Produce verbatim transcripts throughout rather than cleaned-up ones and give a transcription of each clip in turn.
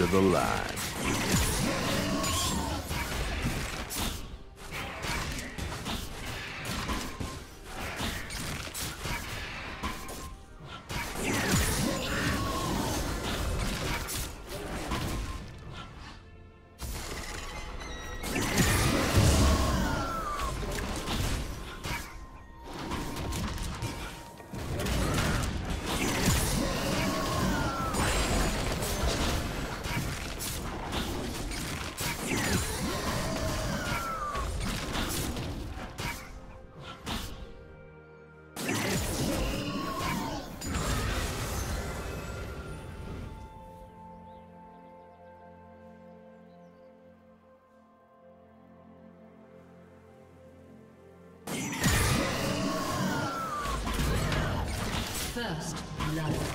end of the line. First love.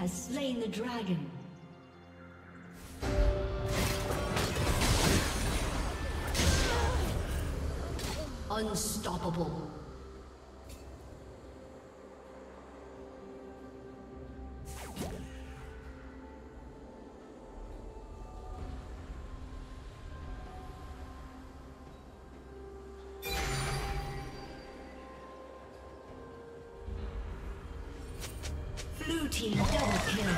has slain the dragon. Unstoppable. Blue team double kill.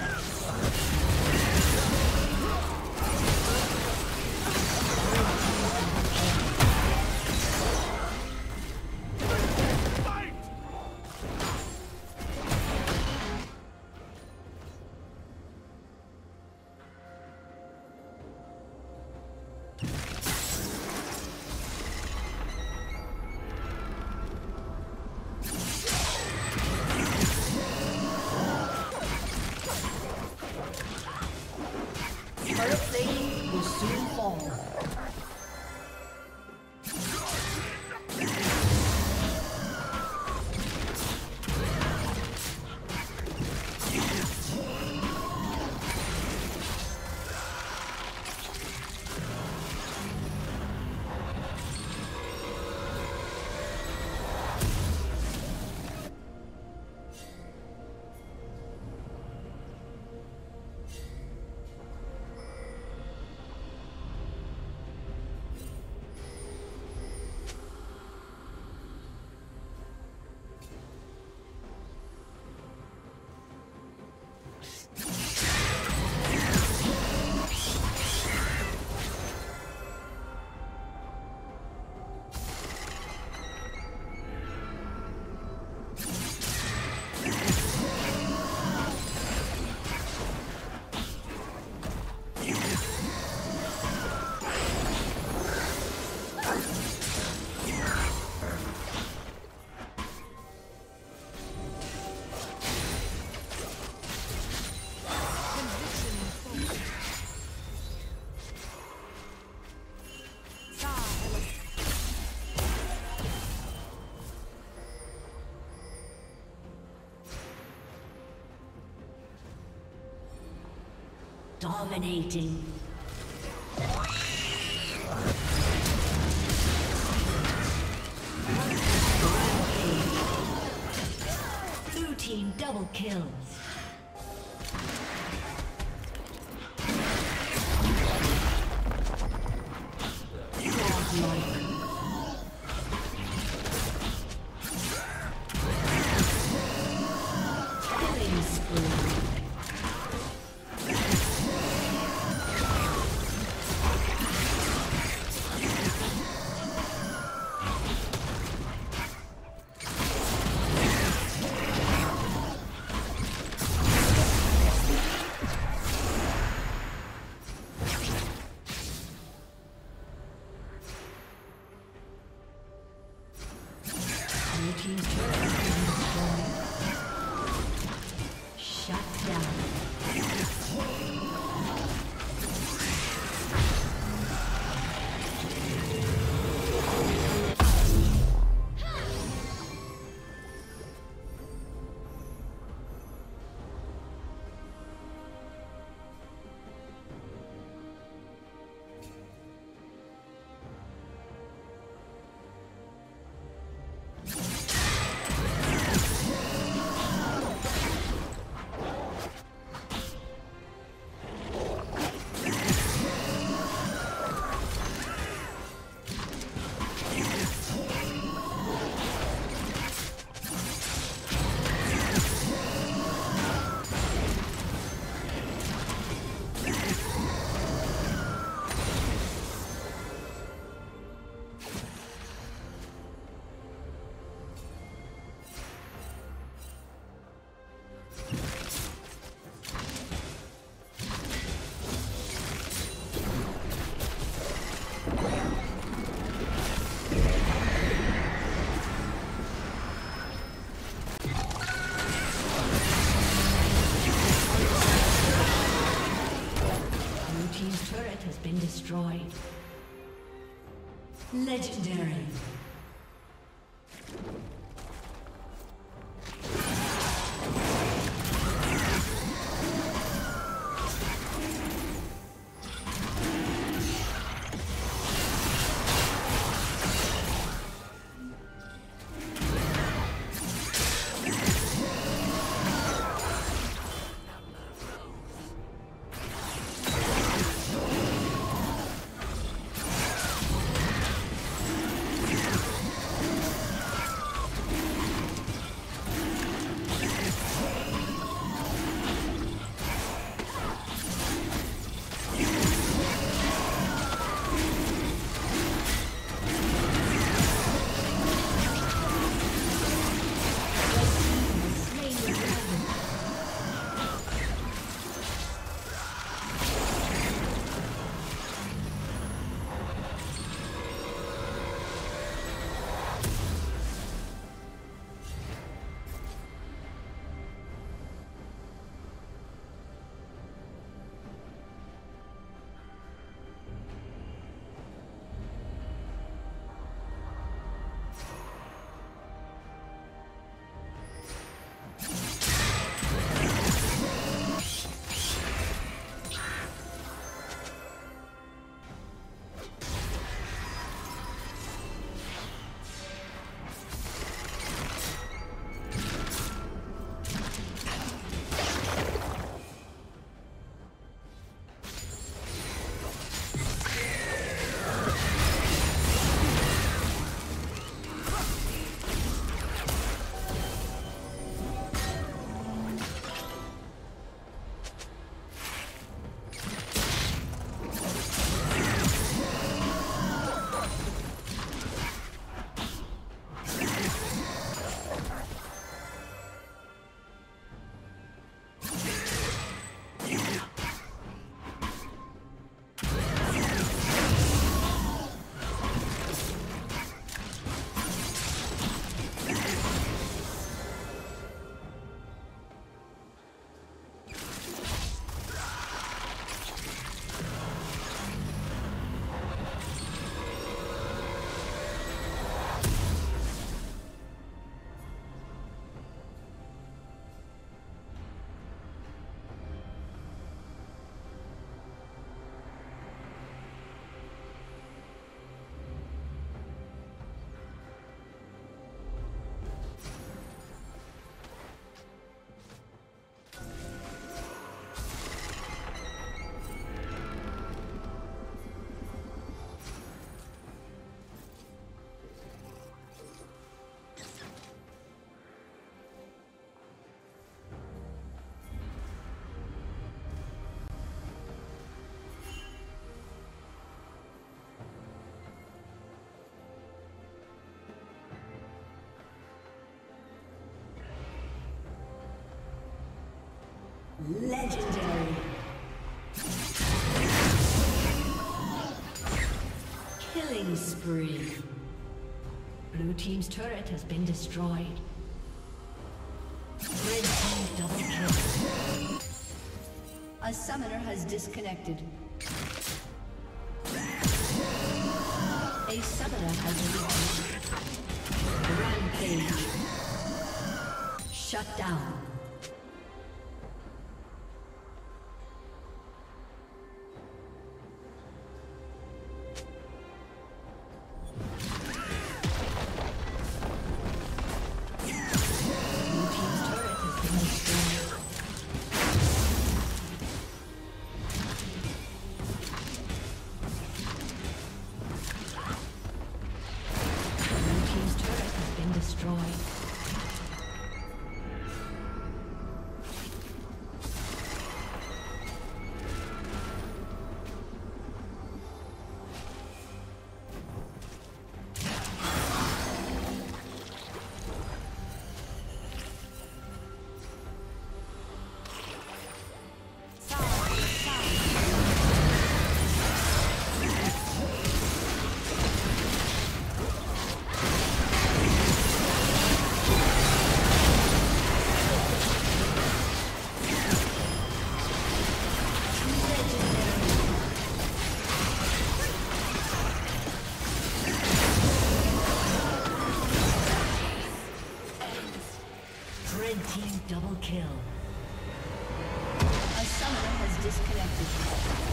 Dominating. Blue team double kills. Destroyed. Legendary. Legendary. Killing spree. Blue team's turret has been destroyed. Red team double kill. A summoner has disconnected. A summoner has reached. Rampage. Shut down. Double kill. A summoner has disconnected.